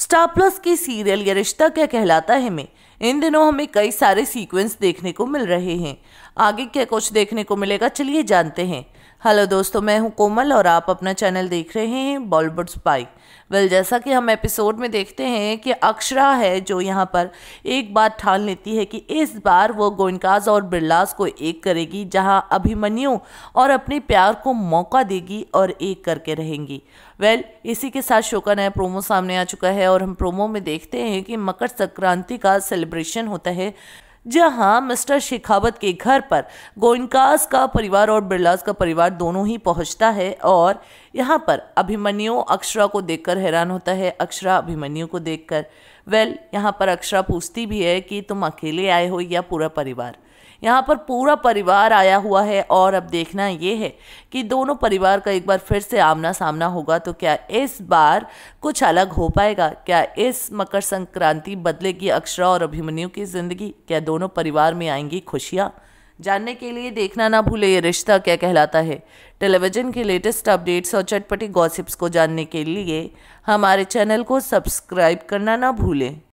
Star plus की serial ये रिश्ता क्या कहलाता है में इन दिनों हमें कई सारे सीक्वेंस देखने को मिल रहे हैं। आगे क्या कुछ देखने को मिलेगा, चलिए जानते हैं। हेलो दोस्तों, मैं हूं कोमल और आप अपना चैनल देख रहे हैं बॉलीवुड स्पाई। वेल, जैसा कि हम एपिसोड में देखते हैं कि अक्षरा है जो यहाँ पर एक बात ठान लेती है कि इस बार वो गोयनकाज और बिरलास को एक करेगी, जहाँ अभिमन्यु और अपने प्यार को मौका देगी और एक करके रहेंगी। वेल, इसी के साथ शो का नया प्रोमो सामने आ चुका है और हम प्रोमो में देखते हैं कि मकर संक्रांति का सेलिब्रेशन होता है, जहां मिस्टर शेखावत के घर पर गोयनकाज का परिवार और बिरलास का परिवार दोनों ही पहुंचता है और यहां पर अभिमन्यु अक्षरा को देखकर हैरान होता है, अक्षरा अभिमन्यु को देखकर। वेल, यहां पर अक्षरा पूछती भी है कि तुम अकेले आए हो या पूरा परिवार। यहाँ पर पूरा परिवार आया हुआ है और अब देखना ये है कि दोनों परिवार का एक बार फिर से आमना सामना होगा, तो क्या इस बार कुछ अलग हो पाएगा? क्या इस मकर संक्रांति बदलेगी अक्षरा और अभिमन्यु की ज़िंदगी? क्या दोनों परिवार में आएंगी खुशियाँ? जानने के लिए देखना ना भूलें ये रिश्ता क्या कहलाता है। टेलीविज़न के लेटेस्ट अपडेट्स और चटपटी गॉसिप्स को जानने के लिए हमारे चैनल को सब्सक्राइब करना ना भूलें।